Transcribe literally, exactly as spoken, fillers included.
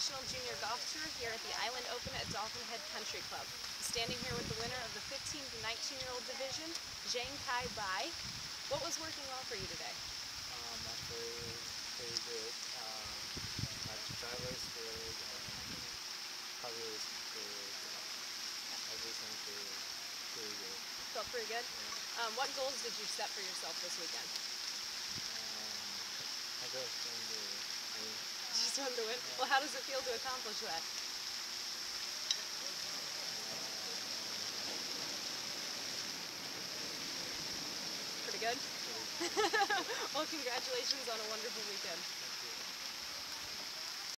National Junior Golf Tour here at the Island Open at Dolphin Head Country Club. Standing here with the winner of the fifteen to nineteen year old division, Zhengkai Bai. What was working well for you today? Um, my play was pretty good. Um, my driver's good. Putter was good. Everything was pretty good. Felt pretty good? Yeah. Um, what goals did you set for yourself this weekend? Um, I just wanted to win. Just wanted to win? Yeah. Well, how does it feel to accomplish that? Pretty good? Pretty good. Well, congratulations on a wonderful weekend.